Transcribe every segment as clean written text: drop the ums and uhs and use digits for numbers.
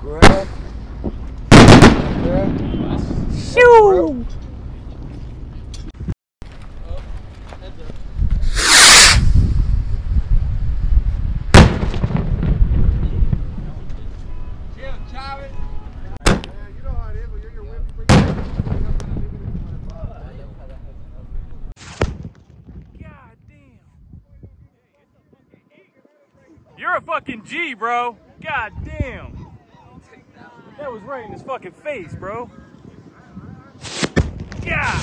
Grab. Grab. Shoo! You're a fucking G, bro. God damn. That was right in his fucking face, bro. Yeah.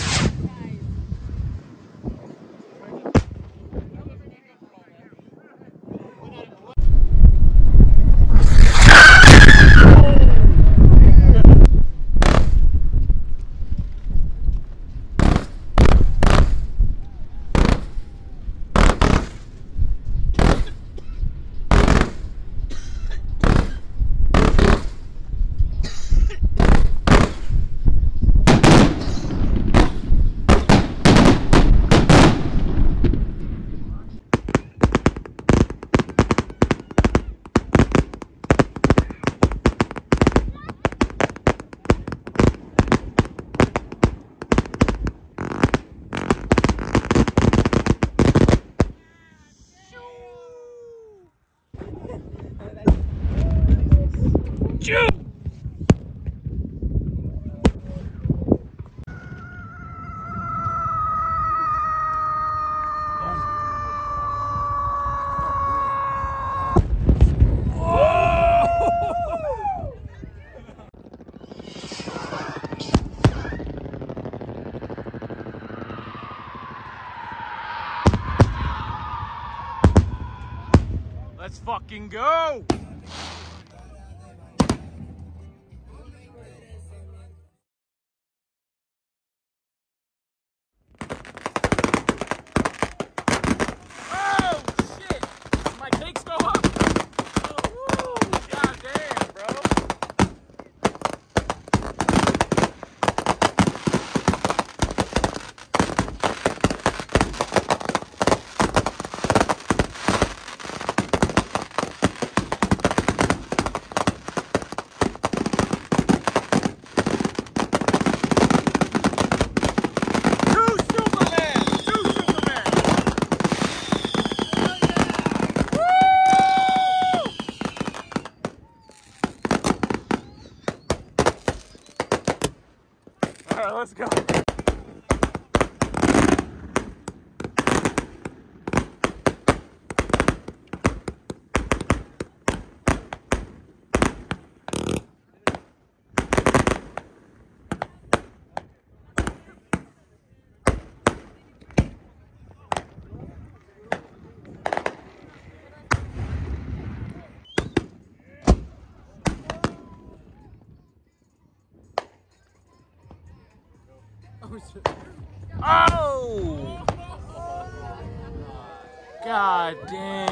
You let's fucking go. All right, let's go. Oh! God damn!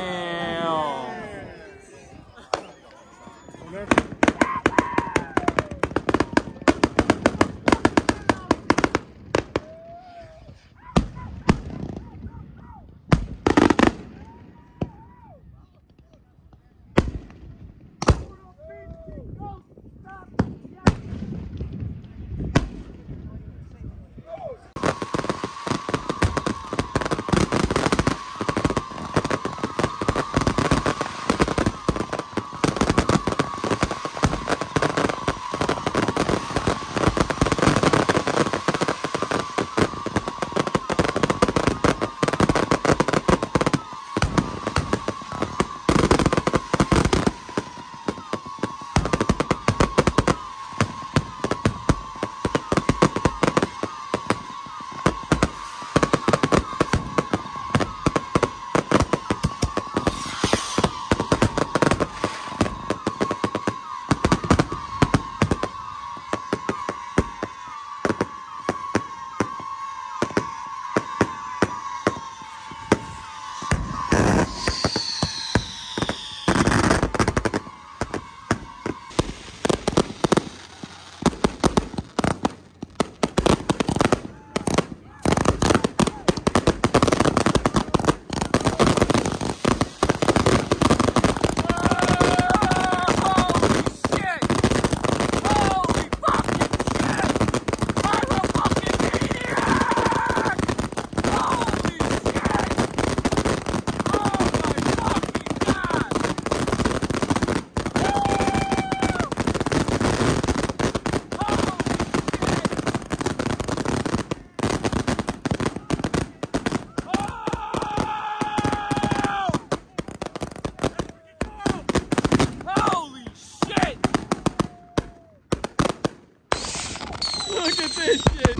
this shit.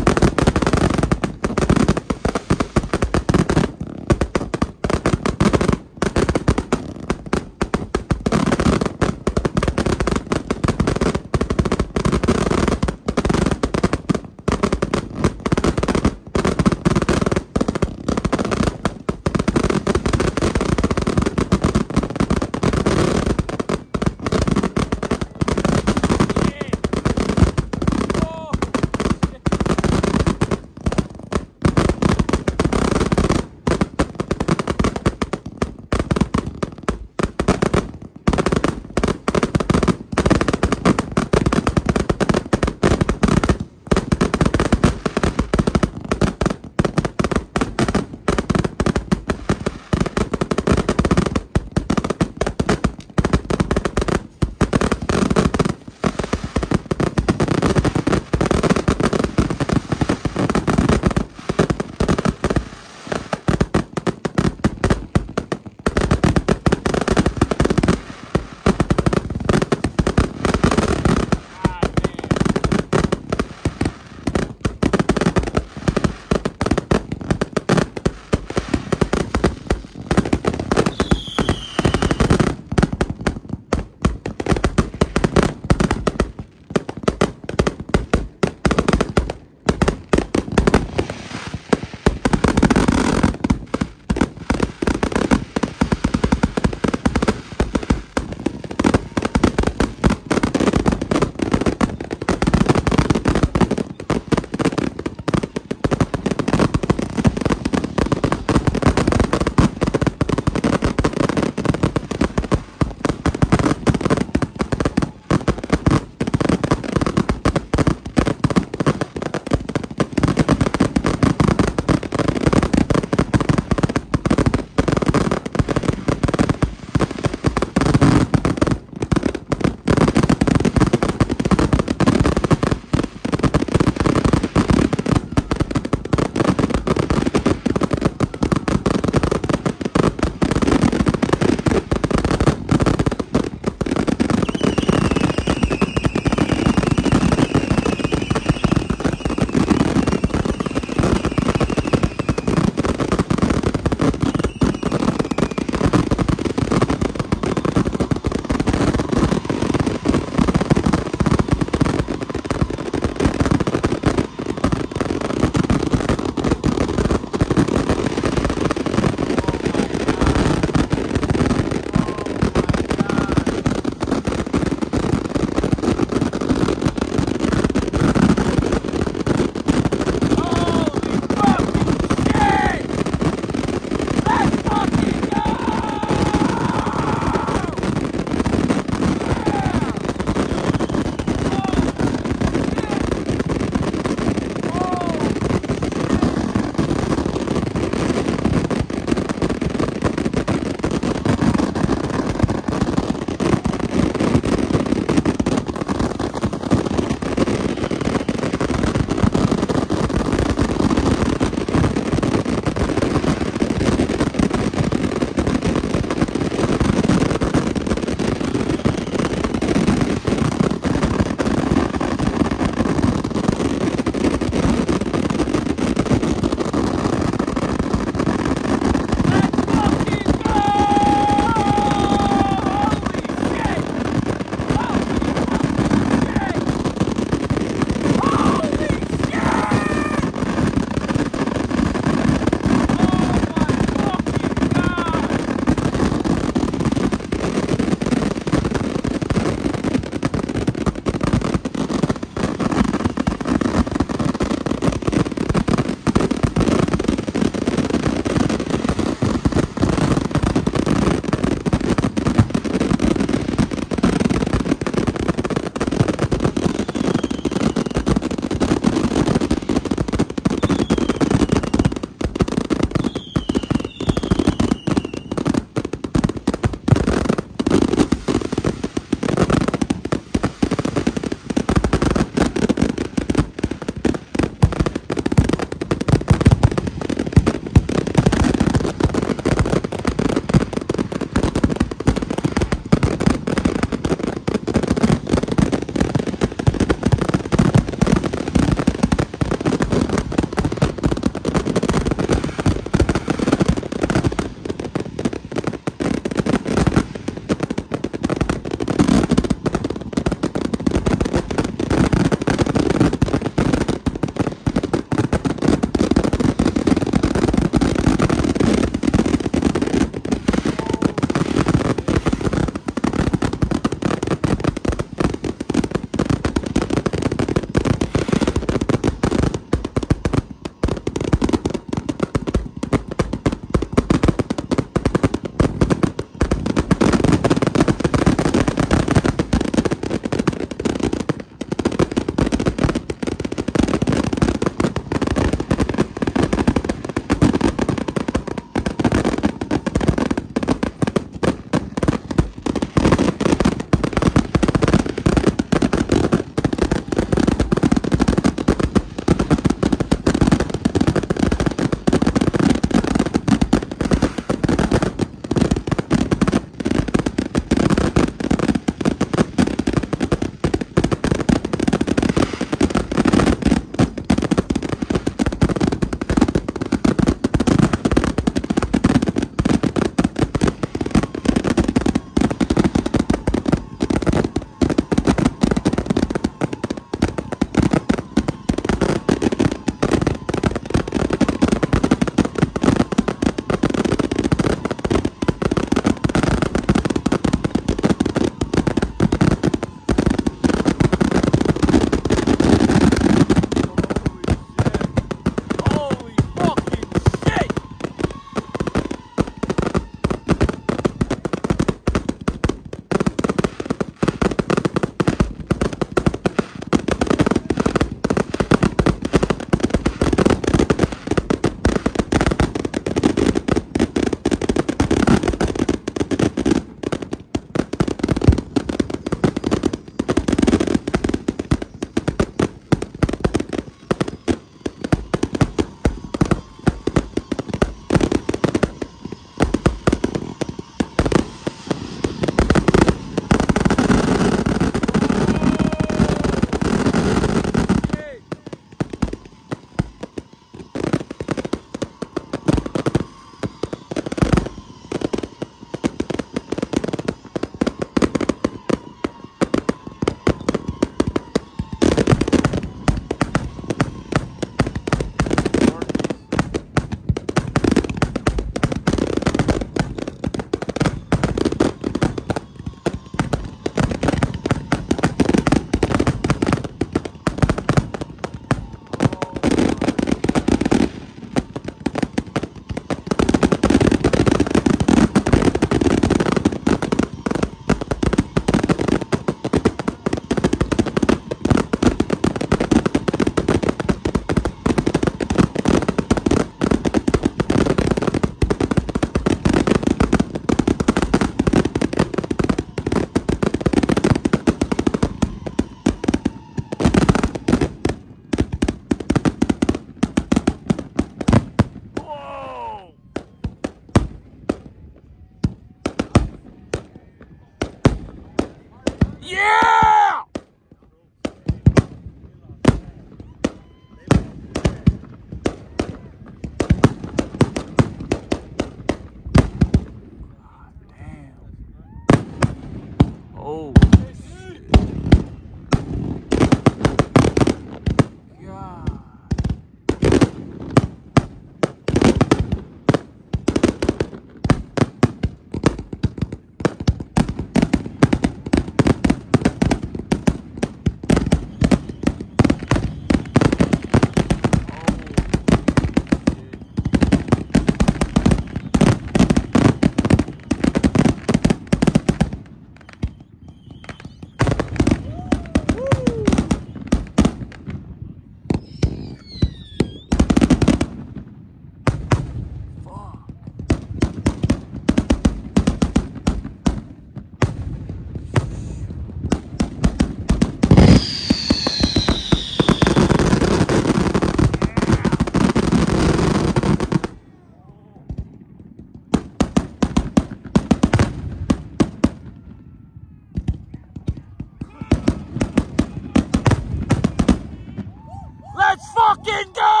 fucking go!